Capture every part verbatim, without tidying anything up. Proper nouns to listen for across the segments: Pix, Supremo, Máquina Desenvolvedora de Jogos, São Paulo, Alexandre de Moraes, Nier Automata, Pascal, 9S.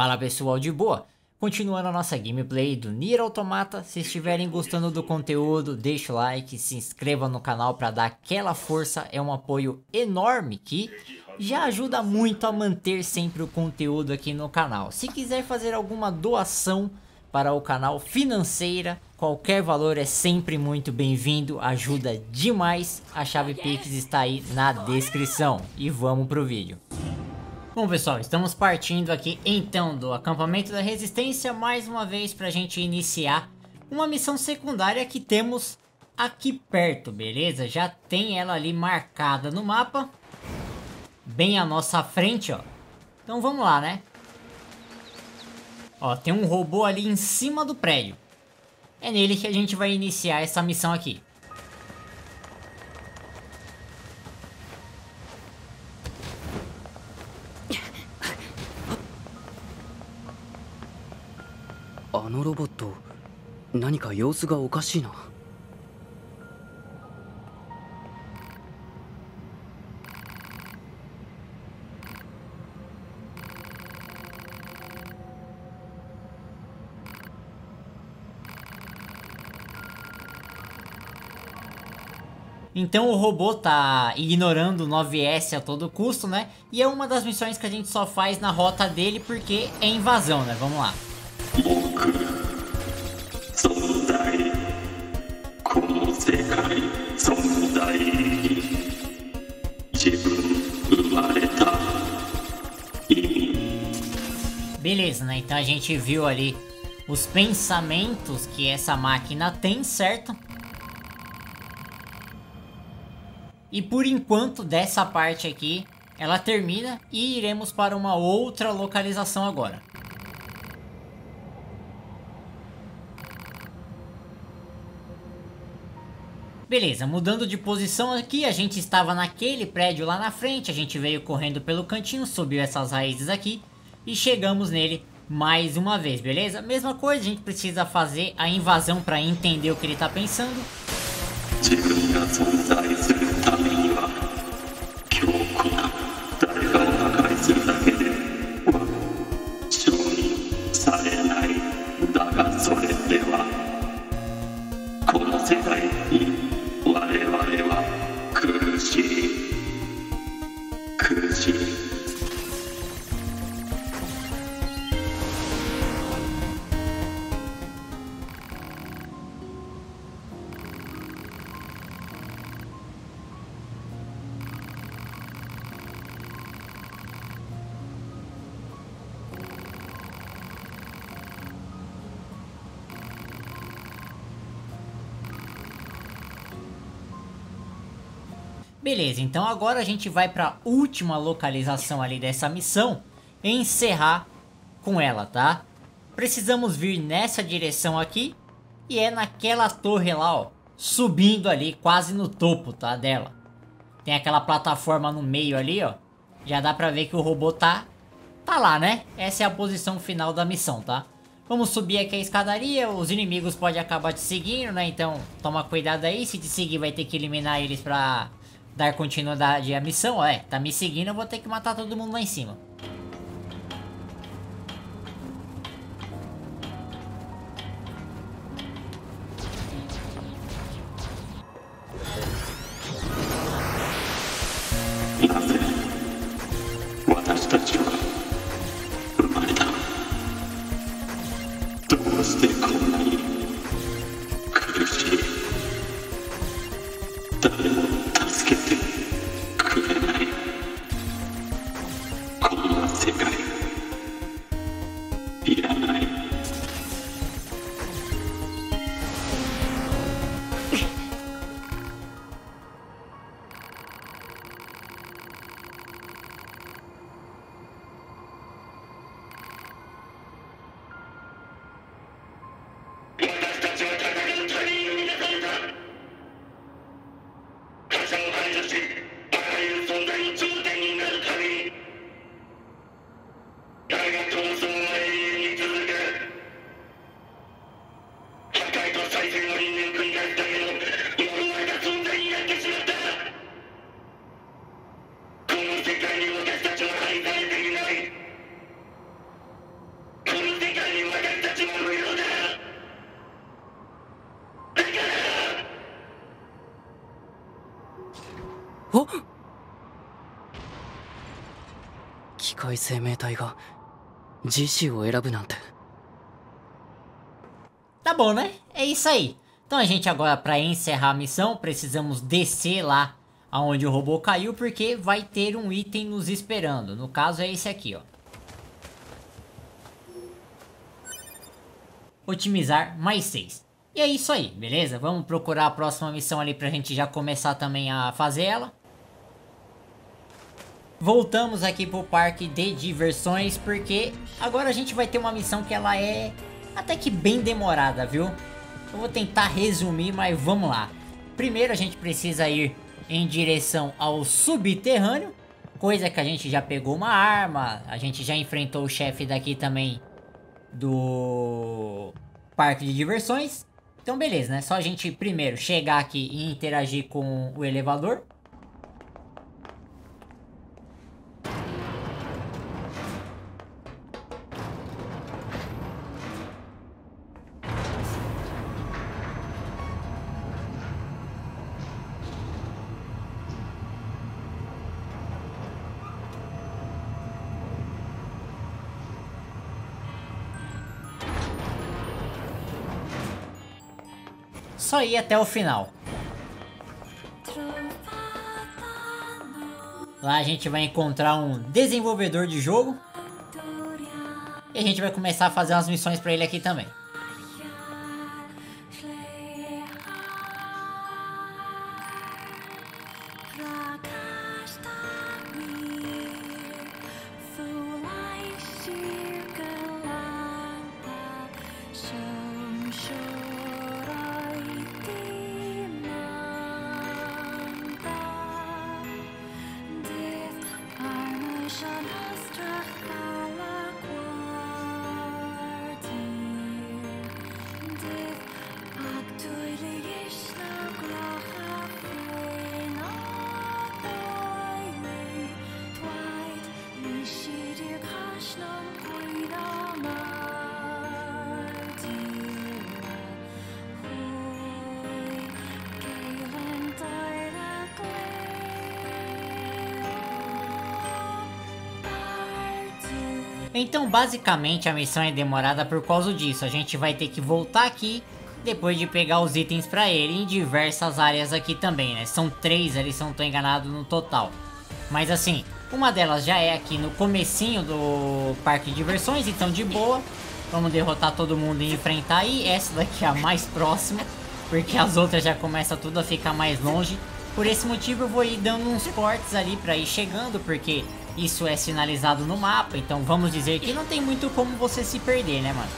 Fala pessoal de boa, continuando a nossa gameplay do Nier Automata. Se estiverem gostando do conteúdo, deixa o like, se inscreva no canal para dar aquela força, é um apoio enorme que já ajuda muito a manter sempre o conteúdo aqui no canal. Se quiser fazer alguma doação para o canal financeira, qualquer valor é sempre muito bem-vindo, ajuda demais. A chave Pix está aí na descrição e vamos pro vídeo. Bom pessoal, estamos partindo aqui então do acampamento da resistência mais uma vez para a gente iniciar uma missão secundária que temos aqui perto, beleza? Já tem ela ali marcada no mapa, bem à nossa frente, ó. Então vamos lá, né? Ó, tem um robô ali em cima do prédio. É nele que a gente vai iniciar essa missão aqui. Aquele robô... algo estranho. Então o robô tá ignorando o nove S a todo custo, né? E é uma das missões que a gente só faz na rota dele porque é invasão, né? Vamos lá. Beleza, né? Então a gente viu ali os pensamentos que essa máquina tem, certo? E por enquanto dessa parte aqui ela termina e iremos para uma outra localização agora. Beleza, mudando de posição aqui, a gente estava naquele prédio lá na frente, a gente veio correndo pelo cantinho, subiu essas raízes aqui e chegamos nele mais uma vez, beleza? Mesma coisa, a gente precisa fazer a invasão para entender o que ele está pensando. Beleza, então agora a gente vai para a última localização ali dessa missão e encerrar com ela, tá? Precisamos vir nessa direção aqui e é naquela torre lá, ó, subindo ali quase no topo, tá, dela. Tem aquela plataforma no meio ali, ó. Já dá pra ver que o robô tá, tá lá, né? Essa é a posição final da missão, tá? Vamos subir aqui a escadaria, os inimigos podem acabar te seguindo, né? Então toma cuidado aí, se te seguir vai ter que eliminar eles pra... dar continuidade à missão, ó, é, tá me seguindo, eu vou ter que matar todo mundo lá em cima. 機械生命体が自死を選ぶなんて。 Tá bom, né? É isso aí. Então a gente agora, para encerrar a missão, precisamos descer lá aonde o robô caiu, porque vai ter um item nos esperando. No caso é esse aqui, ó. Otimizar mais seis. E é isso aí, beleza? Vamos procurar a próxima missão ali pra gente já começar também a fazer ela. Voltamos aqui pro parque de diversões, porque agora a gente vai ter uma missão que ela é até que bem demorada, viu? Eu vou tentar resumir, mas vamos lá. Primeiro a gente precisa ir em direção ao subterrâneo, coisa que a gente já pegou uma arma, a gente já enfrentou o chefe daqui também do parque de diversões. Então beleza, né? Só a gente primeiro chegar aqui e interagir com o elevador. Só ir até o final. Lá a gente vai encontrar um desenvolvedor de jogo e a gente vai começar a fazer umas missões para ele aqui também. Então basicamente a missão é demorada por causa disso. A gente vai ter que voltar aqui depois de pegar os itens pra ele em diversas áreas aqui também, né? São três ali, se eu não tô enganado, no total. Mas assim, uma delas já é aqui no comecinho do parque de diversões, então de boa. Vamos derrotar todo mundo e enfrentar aí. Essa daqui é a mais próxima, porque as outras já começam tudo a ficar mais longe. Por esse motivo eu vou ir dando uns cortes ali pra ir chegando, porque isso é sinalizado no mapa, então vamos dizer que não tem muito como você se perder, né, mano?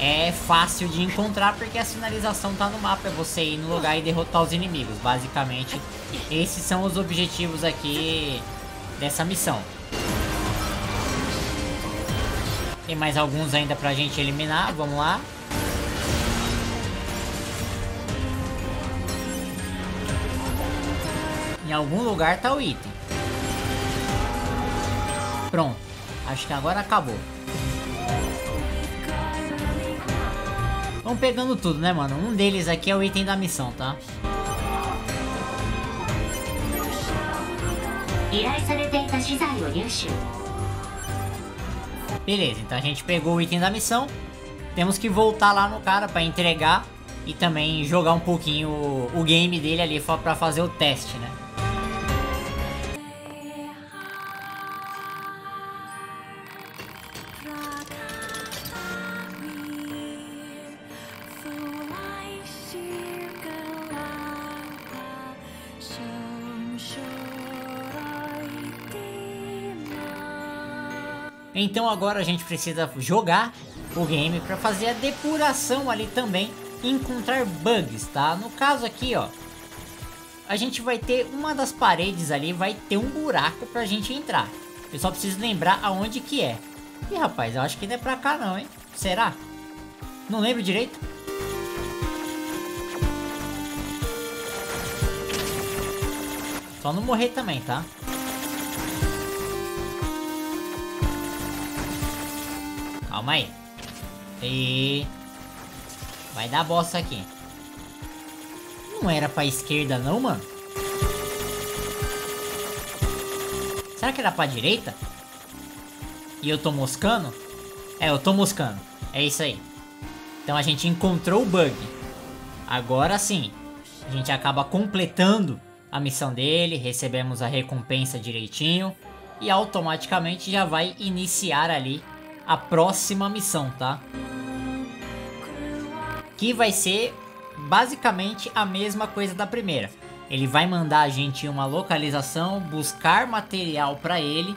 É fácil de encontrar porque a sinalização tá no mapa, é você ir no lugar e derrotar os inimigos. Basicamente, esses são os objetivos aqui dessa missão. Tem mais alguns ainda pra gente eliminar, vamos lá. Em algum lugar tá o item. Pronto, acho que agora acabou. Vamos pegando tudo, né, mano? Um deles aqui é o item da missão, tá? Beleza, então a gente pegou o item da missão. Temos que voltar lá no cara pra entregar e também jogar um pouquinho o, o game dele ali pra fazer o teste, né? Então agora a gente precisa jogar o game para fazer a depuração ali também e encontrar bugs, tá? No caso aqui, ó, a gente vai ter uma das paredes ali, vai ter um buraco pra gente entrar. Eu só preciso lembrar aonde que é. Ih, rapaz, eu acho que não é pra cá não, hein? Será? Não lembro direito. Só não morrer também, tá? Calma aí. E... vai dar bosta aqui. Não era pra esquerda não, mano? Será que era pra direita? E eu tô moscando? É, eu tô moscando. É isso aí. Então a gente encontrou o bug. Agora sim, a gente acaba completando a missão dele, recebemos a recompensa direitinho e automaticamente já vai iniciar ali a próxima missão, tá? Que vai ser basicamente a mesma coisa da primeira. Ele vai mandar a gente em uma localização, buscar material pra ele,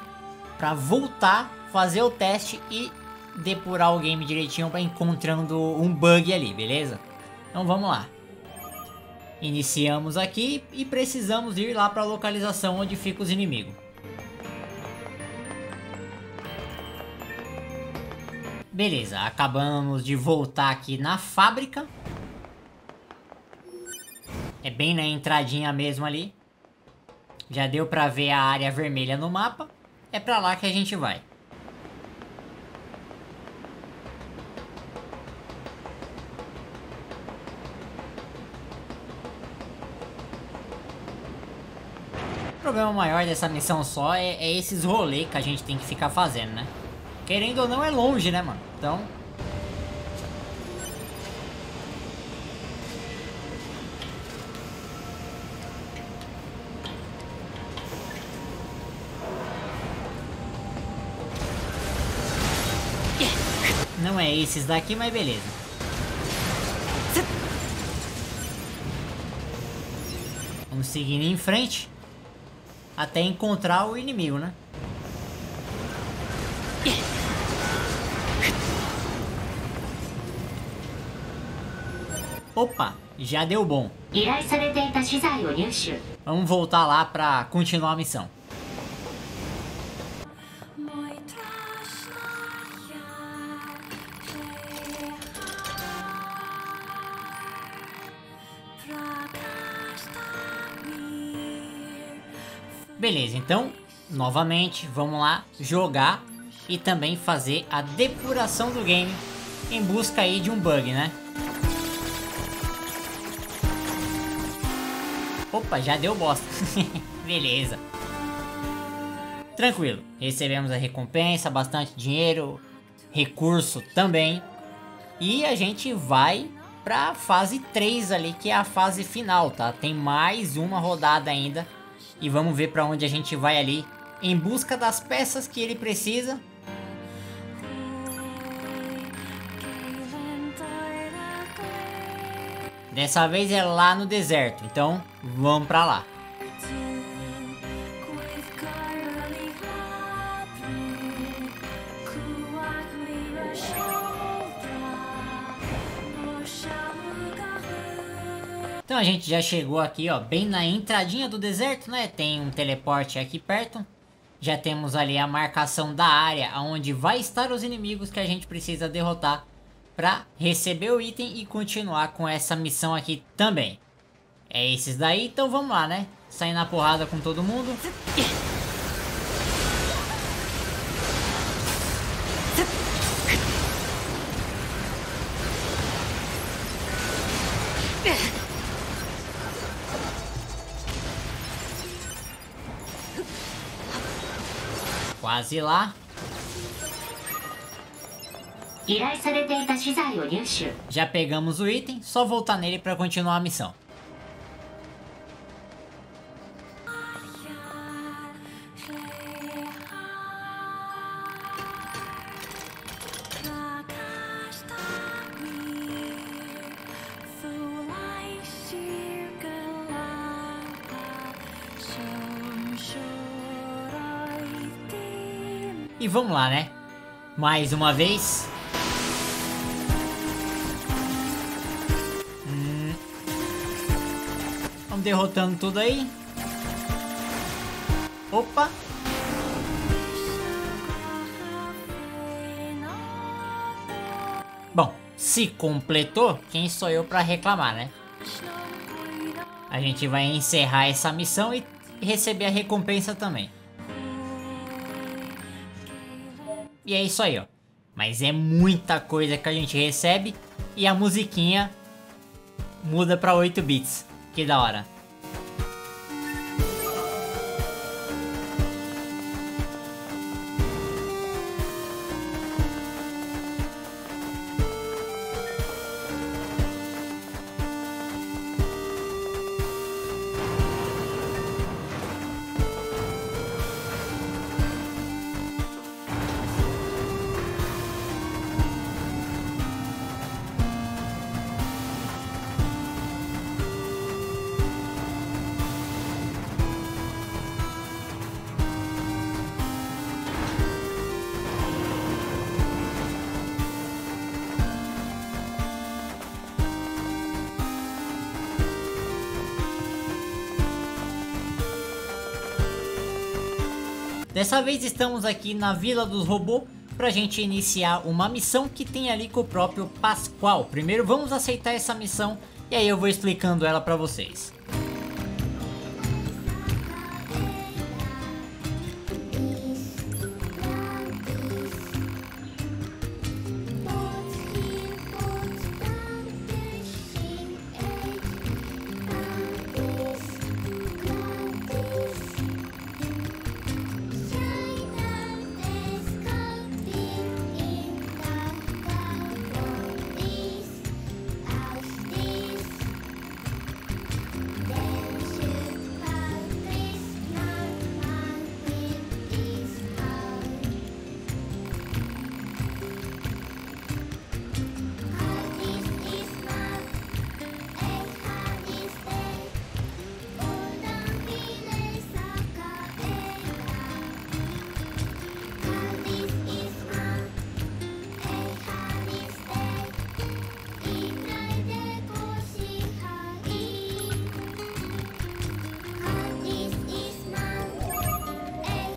pra voltar, fazer o teste e depurar o game direitinho, pra encontrando um bug ali, beleza? Então vamos lá. Iniciamos aqui e precisamos ir lá pra localização onde fica os inimigos. Beleza, acabamos de voltar aqui na fábrica. É bem na entradinha mesmo ali. Já deu pra ver a área vermelha no mapa. É pra lá que a gente vai. O problema maior dessa missão só é, é esses rolês que a gente tem que ficar fazendo, né? Querendo ou não, é longe, né, mano? Então... Não é esses daqui, mas beleza. Vamos seguindo em frente até encontrar o inimigo, né? Opa, já deu bom. Vamos voltar lá pra continuar a missão. Beleza, então, novamente, vamos lá jogar e também fazer a depuração do game em busca aí de um bug, né? Opa, já deu bosta. Beleza. Tranquilo. Recebemos a recompensa, bastante dinheiro, recurso também. E a gente vai pra fase três ali, que é a fase final, tá? Tem mais uma rodada ainda. E vamos ver pra onde a gente vai ali em busca das peças que ele precisa. Dessa vez é lá no deserto, então vamos pra lá. Então a gente já chegou aqui, ó, bem na entradinha do deserto, né? Tem um teleporte aqui perto. Já temos ali a marcação da área onde vai estar os inimigos que a gente precisa derrotar pra receber o item e continuar com essa missão aqui também. É esses daí, então vamos lá, né? Sair na porrada com todo mundo. Quase lá. Já pegamos o item, só voltar nele para continuar a missão. E vamos lá, né? Mais uma vez. Hum. Vamos derrotando tudo aí. Opa! Bom, se completou, quem sou eu pra reclamar, né? A gente vai encerrar essa missão e receber a recompensa também. E é isso aí, ó. Mas é muita coisa que a gente recebe. E a musiquinha muda pra oito bits. Que da hora. Dessa vez estamos aqui na Vila dos Robôs pra gente iniciar uma missão que tem ali com o próprio Pascal. Primeiro vamos aceitar essa missão e aí eu vou explicando ela pra vocês.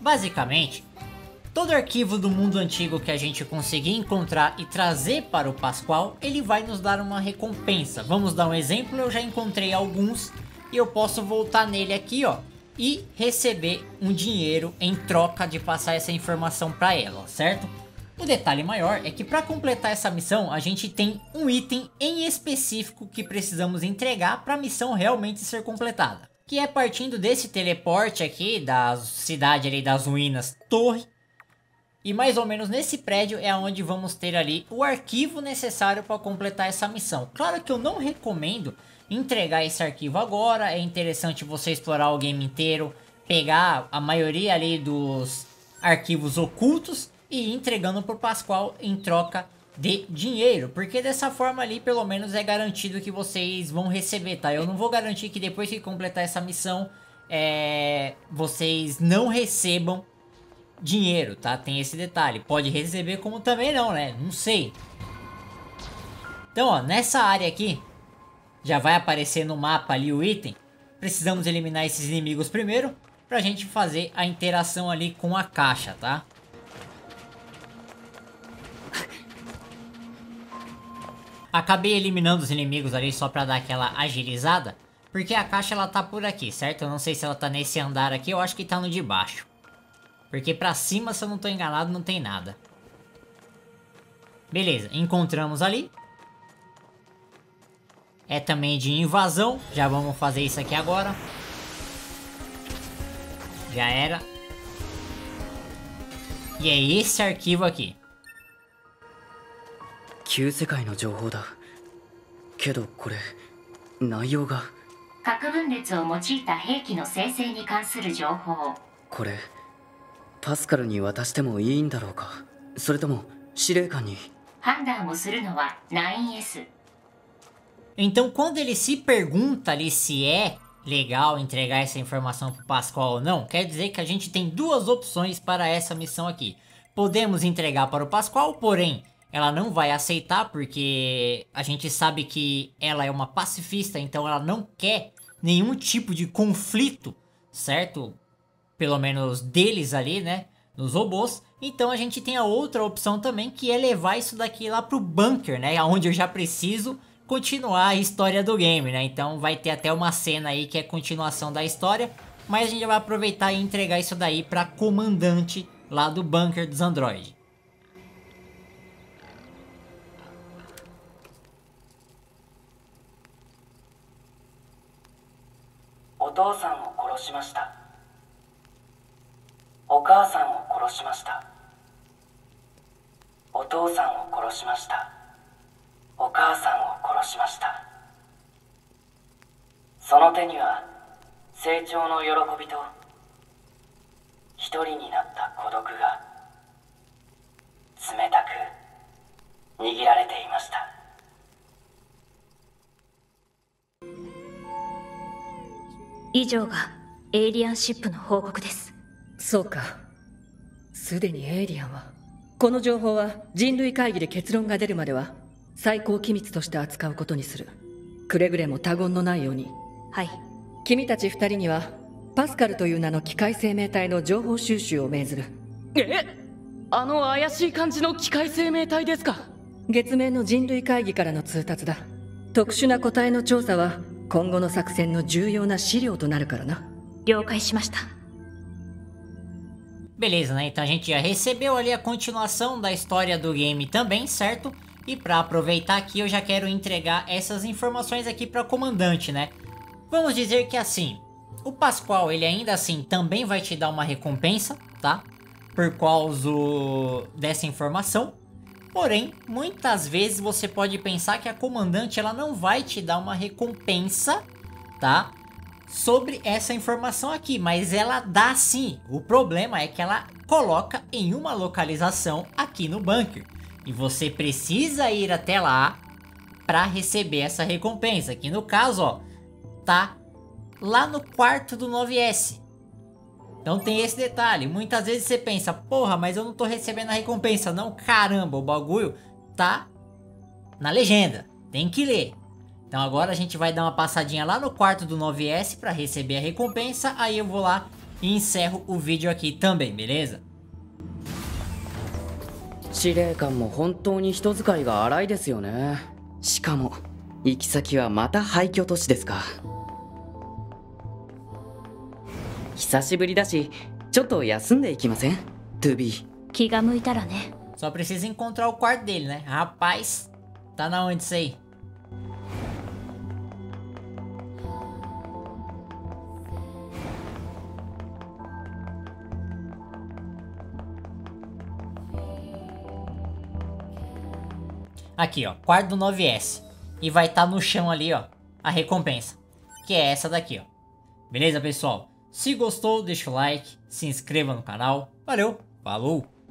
Basicamente, todo arquivo do mundo antigo que a gente conseguir encontrar e trazer para o Pascal, ele vai nos dar uma recompensa. Vamos dar um exemplo, eu já encontrei alguns e eu posso voltar nele aqui, ó, e receber um dinheiro em troca de passar essa informação para ela, certo? O detalhe maior é que para completar essa missão, a gente tem um item em específico que precisamos entregar para a missão realmente ser completada. Que é partindo desse teleporte aqui, da cidade ali das ruínas, torre. E mais ou menos nesse prédio é onde vamos ter ali o arquivo necessário para completar essa missão. Claro que eu não recomendo entregar esse arquivo agora. É interessante você explorar o game inteiro, pegar a maioria ali dos arquivos ocultos e ir entregando para o Pascal em troca de dinheiro, porque dessa forma ali pelo menos é garantido que vocês vão receber, tá? Eu não vou garantir que depois que completar essa missão é... vocês não recebam dinheiro, tá? Tem esse detalhe, pode receber como também não, né? Não sei. Então, ó, nessa área aqui já vai aparecer no mapa ali o item. Precisamos eliminar esses inimigos primeiro pra gente fazer a interação ali com a caixa, tá? Acabei eliminando os inimigos ali só pra dar aquela agilizada, porque a caixa ela tá por aqui, certo? Eu não sei se ela tá nesse andar aqui, eu acho que tá no de baixo. Porque pra cima, se eu não tô enganado, não tem nada. Beleza, encontramos ali. É também de invasão, já vamos fazer isso aqui agora. Já era. E é esse arquivo aqui. Então, quando ele se pergunta ali se é legal entregar essa informação para o Pascal ou não, quer dizer que a gente tem duas opções para essa missão aqui. Podemos entregar para o Pascal, porém ela não vai aceitar, porque a gente sabe que ela é uma pacifista, então ela não quer nenhum tipo de conflito, certo? Pelo menos deles ali, né? Nos robôs. Então a gente tem a outra opção também, que é levar isso daqui lá pro bunker, né? Onde eu já preciso continuar a história do game, né? Então vai ter até uma cena aí que é continuação da história, mas a gente vai aproveitar e entregar isso daí pra comandante lá do bunker dos androides.以上がエイリアンシップの報告です。そうか。すでにエイリアンはこの情報は人類会議で結論が出るまでは最高機密として扱うことにする。くれぐれも他言のないように。はい。君たち二人にはパスカルという名の機械生命体の情報収集を命ずる。え、あの怪しい感じの機械生命体ですか？月面の人類会議からの通達だ。特殊な個体の調査は今後の作戦の重要な資料となるからな。了解しました。 Beleza, né? Então a gente já recebeu ali a continuação da história do game também, certo? E para aproveitar aqui, eu já quero entregar essas informações aqui para o comandante, né? Vamos dizer que assim, o Pascal, ele ainda assim também vai te dar uma recompensa, tá? Por causa dessa informação. Porém, muitas vezes você pode pensar que a comandante, ela não vai te dar uma recompensa, tá? Sobre essa informação aqui, mas ela dá sim. O problema é que ela coloca em uma localização aqui no bunker e você precisa ir até lá para receber essa recompensa, que no caso, ó, tá lá no quarto do nove S. Então tem esse detalhe. Muitas vezes você pensa, porra, mas eu não tô recebendo a recompensa. Não, caramba, o bagulho tá na legenda, tem que ler. Então agora a gente vai dar uma passadinha lá no quarto do nove S para receber a recompensa. Aí eu vou lá e encerro o vídeo aqui também, beleza? 司令官も本当に人使いが荒いですよね。しかも行き先はまた廃墟都市ですか。久しぶりだし、ちょっと休んでいきません？To be。気が向いたらね。Só precisa encontrar o quarto dele, né? Rapaz, tá na onde isso aí? Aqui, ó, quarto do nove S. E vai estar tá no chão ali, ó, a recompensa, que é essa daqui, ó. Beleza, pessoal? Se gostou, deixa o like, se inscreva no canal. Valeu, falou!